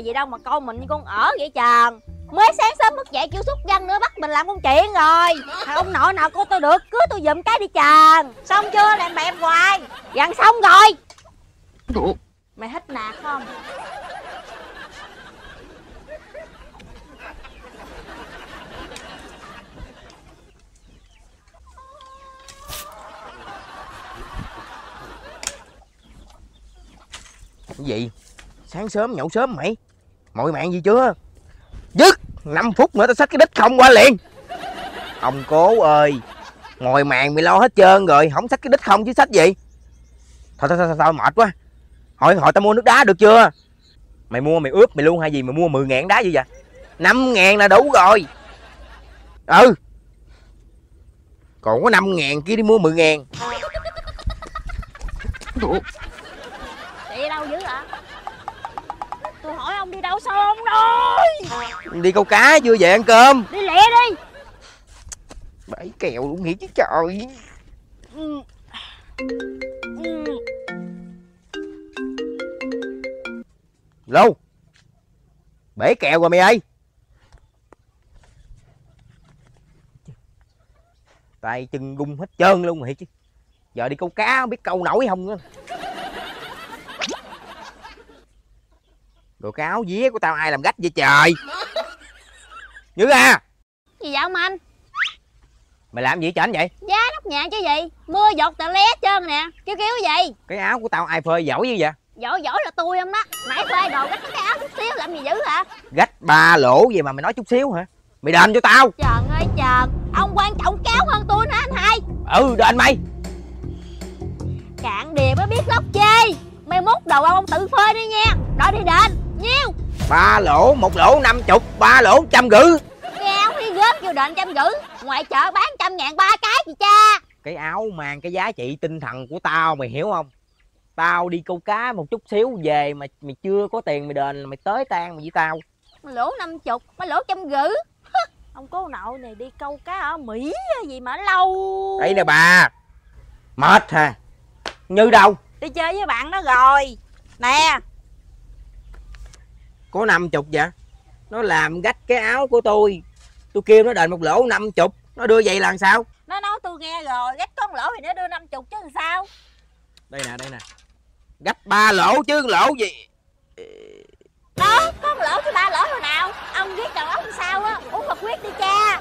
ngày gì đâu mà con mình như con ở vậy chàng. Mới sáng sớm mất dậy kêu xuất văn nữa, bắt mình làm công chuyện rồi. Thằng ông nội nào cô tôi được, cưới tôi giùm cái đi chàng. Xong chưa, làm bẹp hoài. Dặn xong rồi. Mày thích nạt không? Cái gì? Sáng sớm nhậu sớm mày? Mọi mạng gì chưa? Dứt 5 phút nữa tao xách cái đít không qua liền. Ông cố ơi, ngồi màn mày lo hết trơn rồi, không xách cái đít không chứ xách gì. Thôi mệt quá. Hồi tao mua nước đá được chưa? Mày mua mày ướp mày luôn hay gì mà mua 10.000 đá dữ vậy? 5.000 là đủ rồi. Ừ. Còn có 5.000 kia đi mua 10.000. Đi đâu dữ hả? Tôi hỏi ông đi đâu sao ông nói? Đi câu cá chưa về ăn cơm. Đi lẹ đi. Bãi kèo luôn nghĩ chứ trời. Lô, bể kèo rồi mày ơi. Tay chân gung hết trơn luôn mày chứ. Giờ đi câu cá không biết câu nổi không nữa. Đồ cáo vía của tao ai làm gách vậy trời. Nhớ à. Gì vậy ông anh? Mày làm gì ở trển vậy? Giá nóc nhà chứ gì. Mưa giọt tà lé trơn nè. Kêu kêu gì? Cái áo của tao ai phơi giỏi dữ vậy? Giỏi là tôi không đó. Nãy phơi đồ gách cái áo chút xíu làm gì dữ hả? Gách ba lỗ vậy mà mày nói chút xíu hả? Mày đền cho tao. Trời ơi trời. Ông quan trọng cáo hơn tôi nữa anh hai. Ừ đền mày. Cạn đìa mới biết lóc chê. Mày mốt đầu ông tự phơi đi nha. Rồi đi đền. Nhiêu? 3 lỗ 1 lỗ 50, 3 lỗ 150. Cái áo thì góp vô đền 150. Ngoài chợ bán 100.000 ba cái gì cha. Cái áo mang cái giá trị tinh thần của tao mày hiểu không? Tao đi câu cá một chút xíu về mà mày chưa có tiền mày đền là mày tới tan mày với tao. Lỗ 50, mà lỗ 150. Ông cố nội này đi câu cá ở Mỹ gì mà lâu. Đấy nè bà. Mệt hả? Như đâu? Đi chơi với bạn đó rồi. Nè. Có 50 vậy? Nó làm gách cái áo của tôi. Tôi kêu nó đền 1 lỗ 50. Nó đưa vậy là sao? Nó nói tôi nghe rồi. Gách có 1 lỗ thì nó đưa 50 chứ làm sao? Đây nè, đây nè. Gách 3 lỗ chứ lỗ gì? Đó, có 1 lỗ chứ 3 lỗ hồi nào. Ông ghét đầu óc sao á. Uống Phật quyết đi cha.